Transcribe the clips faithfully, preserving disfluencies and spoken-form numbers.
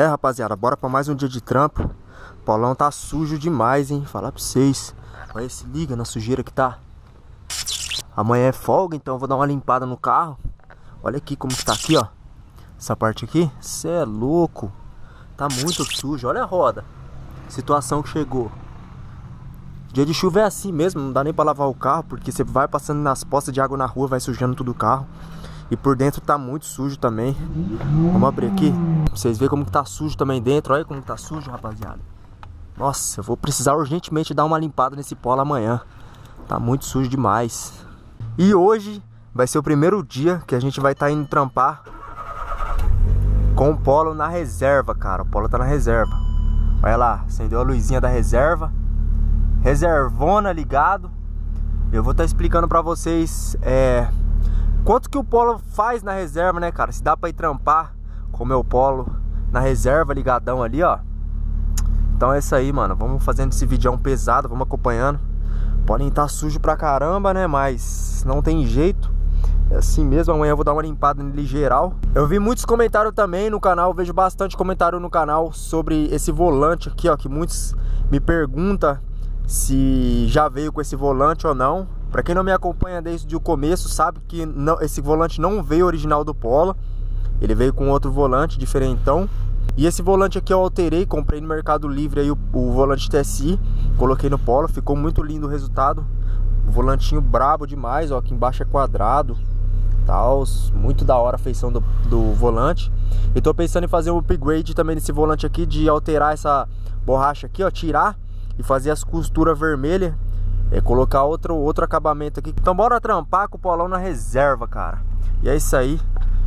É, rapaziada, bora pra mais um dia de trampo. O Polão tá sujo demais, hein? Falar pra vocês. Olha, se liga na sujeira que tá. Amanhã é folga, então eu vou dar uma limpada no carro. Olha aqui como que tá aqui, ó. Essa parte aqui, cê é louco. Tá muito sujo, olha a roda. Situação que chegou. Dia de chuva é assim mesmo, não dá nem pra lavar o carro, porque você vai passando nas poças de água na rua, vai sujando tudo o carro. E por dentro tá muito sujo também. Vamos abrir aqui pra vocês verem como que tá sujo também dentro. Olha como que tá sujo, rapaziada. Nossa, eu vou precisar urgentemente dar uma limpada nesse Polo amanhã. Tá muito sujo demais. E hoje vai ser o primeiro dia que a gente vai estar indo trampar com o Polo na reserva, cara. O Polo tá na reserva. Olha lá, acendeu a luzinha da reserva. Reservona ligado. Eu vou estar tá explicando pra vocês é, quanto que o Polo faz na reserva, né, cara? Se dá pra ir trampar com o meu Polo na reserva ligadão ali, ó. Então é isso aí, mano. Vamos fazendo esse vídeo pesado, vamos acompanhando. Podem estar tá sujo pra caramba, né? Mas não tem jeito. É assim mesmo, amanhã eu vou dar uma limpada nele geral. Eu vi muitos comentários também no canal, vejo bastante comentário no canal sobre esse volante aqui, ó, que muitos me perguntam se já veio com esse volante ou não. Pra quem não me acompanha desde o começo, sabe que não, esse volante não veio original do Polo. Ele veio com outro volante, diferentão. E esse volante aqui eu alterei, comprei no Mercado Livre aí o, o volante T S I. Coloquei no Polo, ficou muito lindo o resultado. O volantinho brabo demais, ó, aqui embaixo é quadrado. Muito da hora a feição do, do volante. E tô pensando em fazer um upgrade também nesse volante aqui, de alterar essa borracha aqui, ó, tirar e fazer as costuras vermelhas, é, colocar outro, outro acabamento aqui. Então bora trampar com o Polão na reserva, cara. E é isso aí,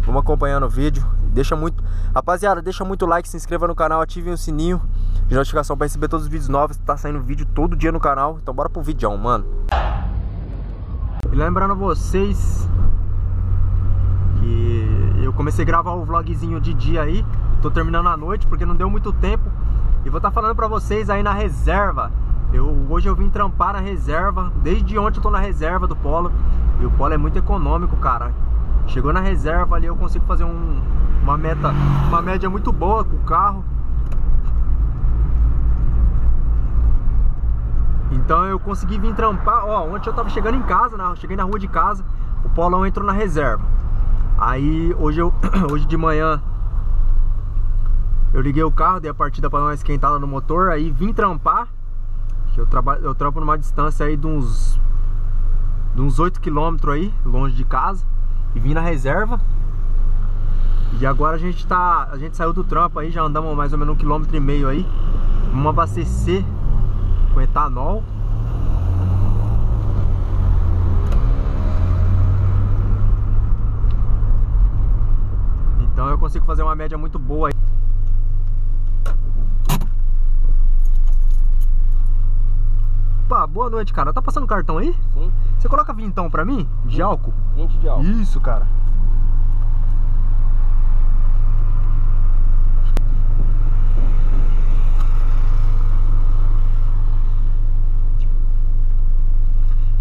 vamos acompanhando o vídeo. Deixa muito, rapaziada, deixa muito like, se inscreva no canal, ativem o sininho de notificação pra receber todos os vídeos novos. Tá saindo vídeo todo dia no canal, então bora pro vídeo, mano. E lembrando vocês, eu comecei a gravar o vlogzinho de dia aí, tô terminando à noite porque não deu muito tempo. E vou estar falando pra vocês aí na reserva. Eu, hoje eu vim trampar na reserva. Desde ontem eu tô na reserva do Polo. E o Polo é muito econômico, cara. Chegou na reserva ali, eu consigo fazer um, uma meta, uma média muito boa com o carro. Então eu consegui vir trampar. Ó, ontem eu tava chegando em casa, na, cheguei na rua de casa, o Polão entrou na reserva. Aí hoje, eu, hoje de manhã eu liguei o carro, dei a partida pra dar uma esquentada no motor. Aí vim trampar, que eu, trabalho, eu trampo numa distância aí de uns, de uns oito quilômetros aí, longe de casa. E vim na reserva. E agora a gente tá, a gente saiu do trampo aí, já andamos mais ou menos um quilômetro e meio aí. Vamos abastecer com etanol. Então eu consigo fazer uma média muito boa aí. Opa, boa noite, cara. Tá passando cartão aí? Sim. Você coloca vintão pra mim? De vinte, álcool? vinte de álcool. Isso, cara.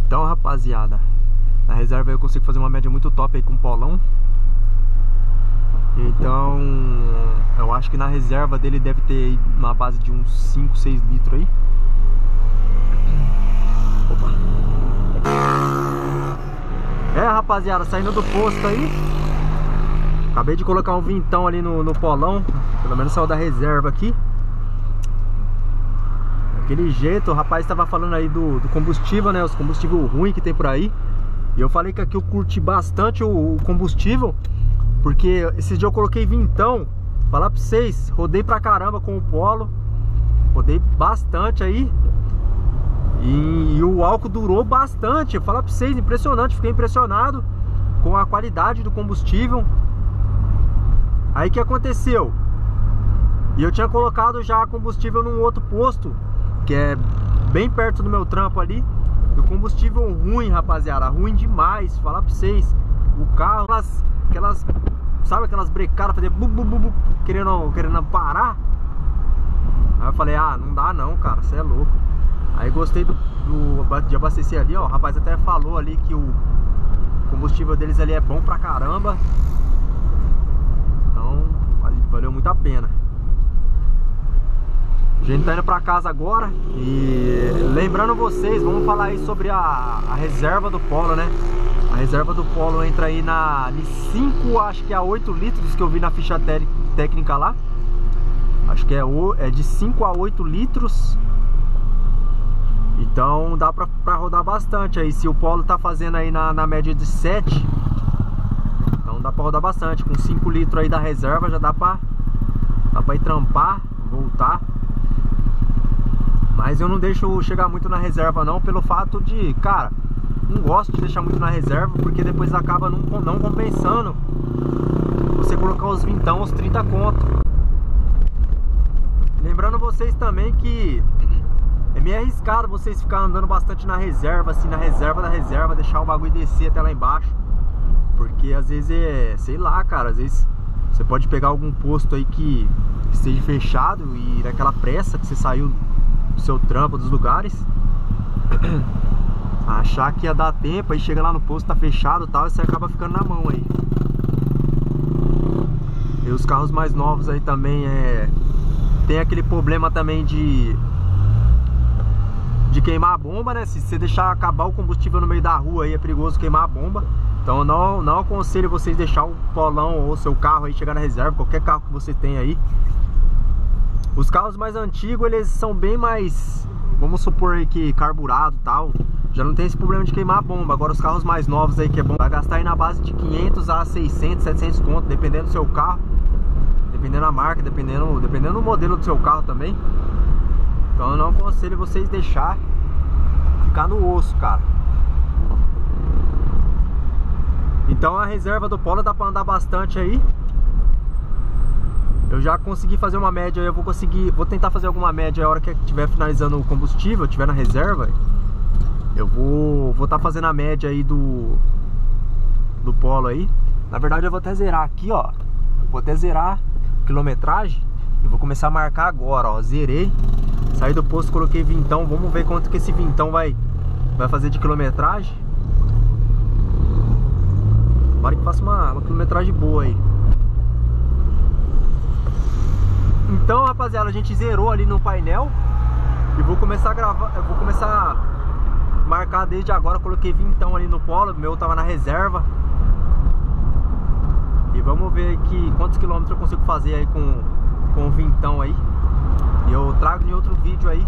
Então, rapaziada, na reserva eu consigo fazer uma média muito top aí com o Polão. Então, eu acho que na reserva dele deve ter uma base de uns cinco, seis litros aí. Opa. É, rapaziada, saindo do posto aí. Acabei de colocar um vintão ali no, no Polão. Pelo menos saiu da reserva aqui. Daquele jeito, o rapaz tava falando aí do, do combustível, né? Os combustíveis ruins que tem por aí. E eu falei que aqui eu curti bastante o, o combustível. Porque esse dia eu coloquei vintão. Falar pra vocês, rodei pra caramba com o Polo. Rodei bastante aí. E, e o álcool durou bastante. Falar pra vocês, impressionante. Fiquei impressionado com a qualidade do combustível. Aí o que aconteceu? E eu tinha colocado já combustível num outro posto, que é bem perto do meu trampo ali. E o combustível ruim, rapaziada. Ruim demais. Falar pra vocês. O carro, elas, aquelas... sabe aquelas brecadas, fazer bu, bu, bu, bu, querendo, querendo parar. Aí eu falei, ah, não dá não, cara, você é louco. Aí gostei do, do, de abastecer ali, ó. O rapaz até falou ali que o combustível deles ali é bom pra caramba. Então, valeu muito a pena. A gente tá indo pra casa agora e lembrando vocês, vamos falar aí sobre a, a reserva do Polo, né? A reserva do Polo entra aí na de cinco, acho que é a oito litros que eu vi na ficha te, técnica lá. Acho que é, o, é de cinco a oito litros. Então dá pra, pra rodar bastante aí. Se o Polo tá fazendo aí na, na média de sete, então dá pra rodar bastante. Com cinco litros aí da reserva já dá pra, dá pra ir trampar, voltar. Mas eu não deixo chegar muito na reserva não, pelo fato de, cara, não gosto de deixar muito na reserva, porque depois acaba não, não compensando você colocar os vintão, os trinta conto. Lembrando vocês também que é meio arriscado vocês ficar andando bastante na reserva, assim, na reserva da reserva, deixar o bagulho descer até lá embaixo. Porque às vezes é, sei lá, cara, às vezes você pode pegar algum posto aí que esteja fechado e naquela pressa que você saiu do seu trampo, dos lugares, achar que ia dar tempo, aí chega lá no posto, tá fechado e tal, e você acaba ficando na mão aí. E os carros mais novos aí também é... tem aquele problema também de... de queimar a bomba, né? Se você deixar acabar o combustível no meio da rua aí, é perigoso queimar a bomba. Então não, não aconselho vocês deixar o Polão ou o seu carro aí chegar na reserva, qualquer carro que você tem aí. Os carros mais antigos, eles são bem mais, vamos supor aí que carburado e tal, já não tem esse problema de queimar a bomba. Agora os carros mais novos aí, que é bom, vai gastar aí na base de quinhentos a seiscentos, setecentos conto, dependendo do seu carro, dependendo da marca, dependendo, dependendo do modelo do seu carro também. Então eu não aconselho vocês deixar ficar no osso, cara. Então a reserva do Polo dá pra andar bastante aí. Eu já consegui fazer uma média, eu vou conseguir, vou tentar fazer alguma média a hora que estiver finalizando o combustível, estiver na reserva. Eu vou vou estar tá fazendo a média aí do do Polo aí. Na verdade eu vou até zerar aqui, ó. Eu vou até zerar a quilometragem e vou começar a marcar agora, ó. Zerei, saí do posto, coloquei vintão, vamos ver quanto que esse vintão vai vai fazer de quilometragem. Para que faça uma, uma quilometragem boa aí. Então, rapaziada, a gente zerou ali no painel e vou começar a gravar, eu vou começar a marcar desde agora. Eu coloquei vintão ali no Polo, meu tava na reserva. E vamos ver aqui quantos quilômetros eu consigo fazer aí com, com o vintão aí. E eu trago em outro vídeo aí,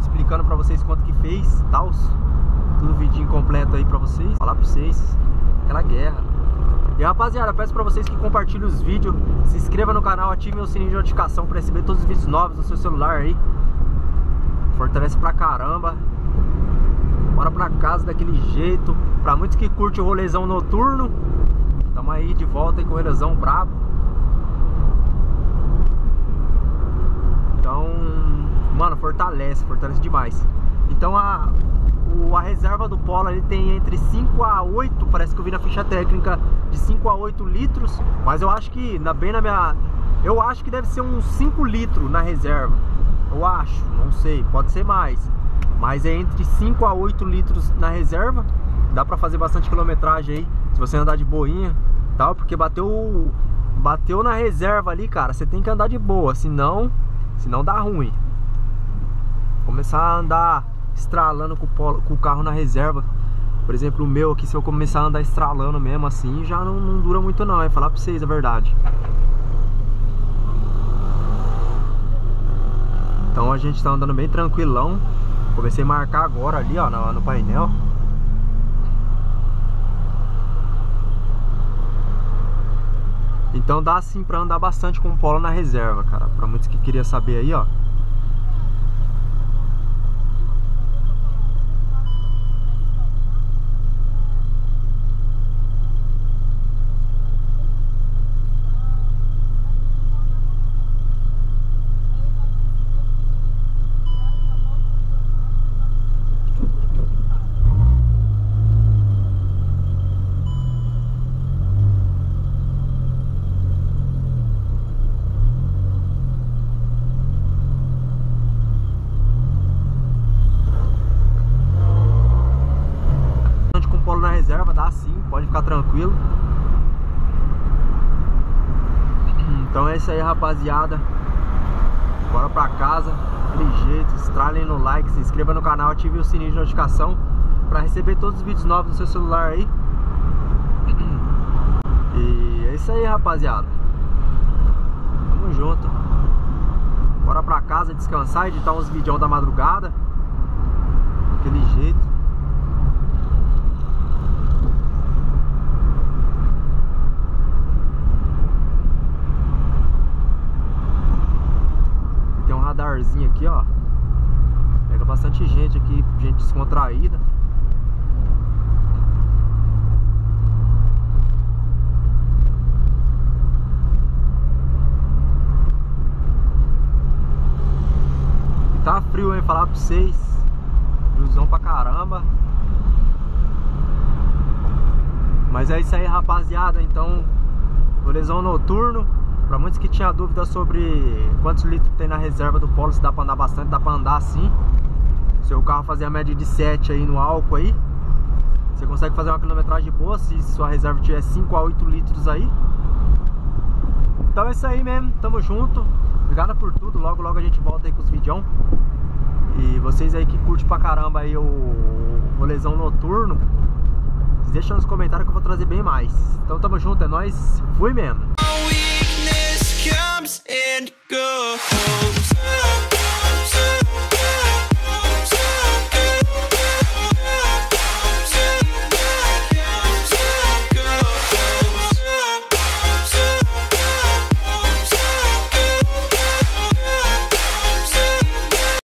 explicando pra vocês quanto que fez e tal. Tudo o vidinho completo aí pra vocês, falar pra vocês, aquela guerra. E rapaziada, peço pra vocês que compartilhem os vídeos, se inscreva no canal, ativem o sininho de notificação pra receber todos os vídeos novos no seu celular aí. Fortalece pra caramba. Bora pra casa daquele jeito. Pra muitos que curtem o rolezão noturno, tamo aí de volta aí com o rolezão brabo. Então, mano, fortalece, fortalece demais. Então a... a reserva do Polo ele tem entre cinco a oito, parece que eu vi na ficha técnica, de cinco a oito litros, mas eu acho que na, bem na minha, eu acho que deve ser uns cinco litros na reserva, eu acho, não sei, pode ser mais, mas é entre cinco a oito litros na reserva. Dá pra fazer bastante quilometragem aí se você andar de boinha, tal, porque bateu bateu na reserva ali, cara, você tem que andar de boa, senão senão dá ruim. Começar a andar estralando com o, Polo, com o carro na reserva, por exemplo o meu aqui, se eu começar a andar estralando mesmo assim, já não, não dura muito não, é falar pra vocês a verdade. Então a gente tá andando bem tranquilão. Comecei a marcar agora ali, ó, no, no painel. Então dá assim pra andar bastante com o Polo na reserva, cara. Pra muitos que queriam saber aí, ó, tranquilo. Então é isso aí, rapaziada, bora pra casa. daquele jeito, estralem no like, se inscreva no canal, ative o sininho de notificação para receber todos os vídeos novos no seu celular aí. E é isso aí, rapaziada. Tamo junto. Bora pra casa descansar, editar uns vídeos da madrugada. Daquele jeito. Radarzinho aqui, ó, pega bastante gente aqui, gente descontraída. E tá frio, hein, falar pra vocês, friozão pra caramba. Mas é isso aí, rapaziada. Então, rolezão noturno. Pra muitos que tinha dúvida sobre quantos litros tem na reserva do Polo, se dá pra andar bastante, dá pra andar sim. Seu carro fazer a média de sete aí no álcool aí, você consegue fazer uma quilometragem boa se sua reserva tiver cinco a oito litros aí. Então é isso aí mesmo, tamo junto. Obrigado por tudo, logo logo a gente volta aí com os videão. E vocês aí que curte pra caramba aí o rolezão noturno, deixa nos comentários que eu vou trazer bem mais. Então tamo junto, é nóis, fui mesmo. Comes and goes.